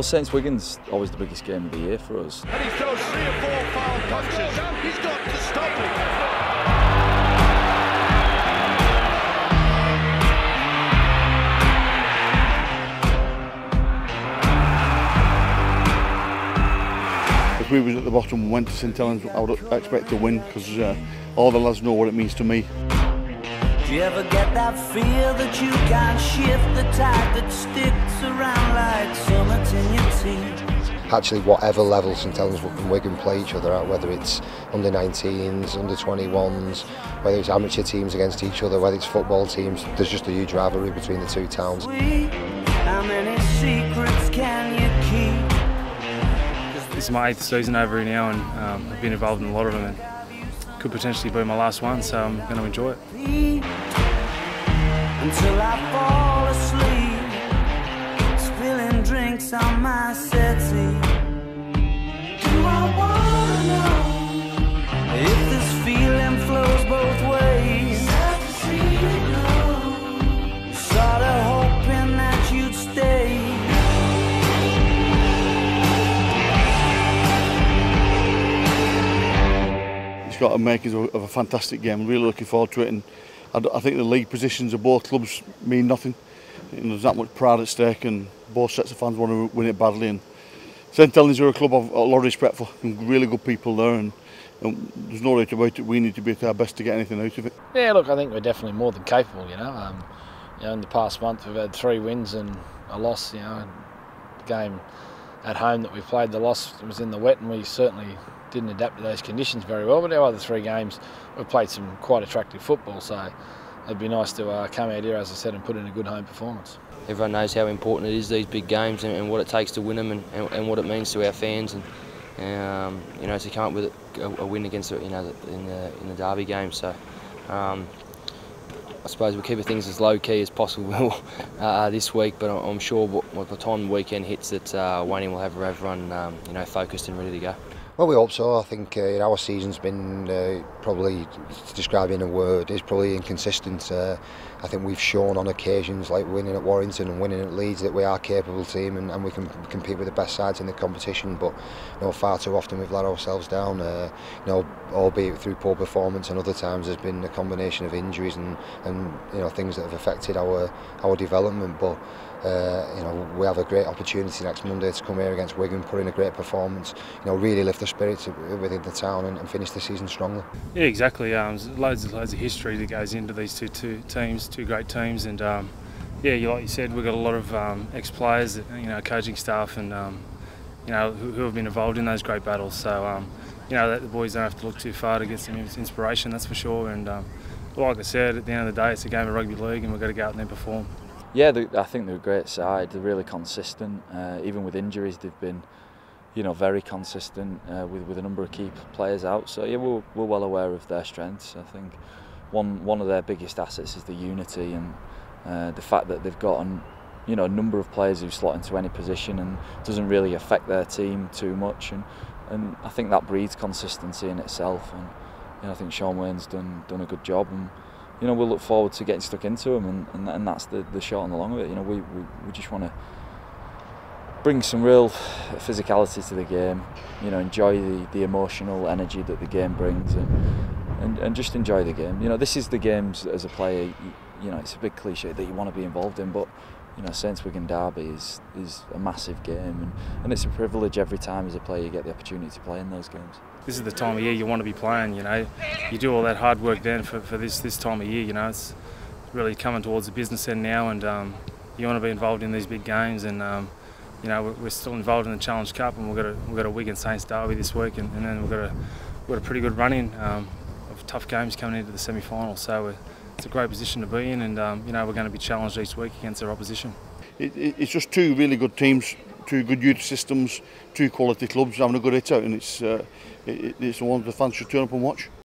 Well, Saints-Wiggins always the biggest game of the year for us. And he throws 3 or 4 foul punches. He's got to stop it. If we was at the bottom and went to St. Helens, I would expect to win because all the lads know what it means to me. Do you ever get that feel that you can't shift the tide that sticks around like summits in your teeth? Actually, whatever level St Helens and Wigan play each other at, whether it's under 19s, under 21s, whether it's amateur teams against each other, whether it's football teams, there's just a huge rivalry between the two towns. How many secrets can you keep? This is my 8th season over here now, and I've been involved in a lot of them. And could potentially be my last one, so I'm going to enjoy it. Until I fall asleep, spilling drinks on my settee. Do I wanna know if this feeling flows both ways? Sort of hoping that you'd stay. It's got the makings of a fantastic game. Really looking forward to it. And I think the league positions of both clubs mean nothing. There's that much pride at stake, and both sets of fans want to win it badly. And St Helens are a club I've a lot of respect for, and really good people there, and there's no doubt about it. We need to be at our best to get anything out of it. Yeah, look, I think we're definitely more than capable. You know, in the past month we've had 3 wins and a loss. You know, and the game at home that we played, the loss was in the wet, and we certainly didn't adapt to those conditions very well, but our other 3 games we've played some quite attractive football, so it'd be nice to come out here, as I said, and put in a good home performance. Everyone knows how important it is, these big games, and what it takes to win them, and what it means to our fans, and you know, to come up with a win against it, you know, in the derby game. So I suppose we'll keep things as low key as possible this week, but I'm sure by the time the weekend hits, that Wayne will have everyone you know, focused and ready to go. Well, we hope so. I think our season's been probably, to describe in a word, is probably inconsistent. I think we've shown on occasions, like winning at Warrington and winning at Leeds, that we are a capable team, and we can compete with the best sides in the competition. But you know, far too often we've let ourselves down. You know, albeit through poor performance, and other times there's been a combination of injuries and you know, things that have affected our development. But you know, we have a great opportunity next Monday to come here against Wigan, put in a great performance. You know, really lift the spirits within the town and finish the season strongly. Yeah, exactly. Loads of history that goes into these two teams, 2 great teams, and yeah, like you said, we've got a lot of ex-players, you know, coaching staff, and you know, who have been involved in those great battles. So you know, the boys don't have to look too far to get some inspiration, that's for sure. And like I said, at the end of the day, it's a game of rugby league, and we've got to go out and then perform. Yeah, I think they're a great side. They're really consistent. Even with injuries, they've been, you know, very consistent with a number of key players out. So yeah, we're well aware of their strengths. I think one of their biggest assets is the unity, and the fact that they've got you know, a number of players who slot into any position and doesn't really affect their team too much. And I think that breeds consistency in itself. And you know, I think Sean Wayne's done a good job. And, you know, we'll look forward to getting stuck into them, and that's the short and the long of it. You know, we just want to bring some real physicality to the game, you know, enjoy the emotional energy that the game brings, and just enjoy the game. You know, this is the games as a player, you know, it's a big cliche that you want to be involved in, but you know, Saints-Wigan derby is a massive game, and it's a privilege every time as a player you get the opportunity to play in those games. This is the time of year you want to be playing, you know. You do all that hard work then for this time of year, you know. It's really coming towards the business end now, and you want to be involved in these big games, and you know, we're still involved in the Challenge Cup, and we've got a Wigan Saints derby this week, and then we've got a pretty good run in of tough games coming into the semi-final. So it's a great position to be in, and you know, we're going to be challenged each week against our opposition. It's just 2 really good teams, 2 good youth systems, 2 quality clubs having a good hit out, and it's the ones the fans should turn up and watch.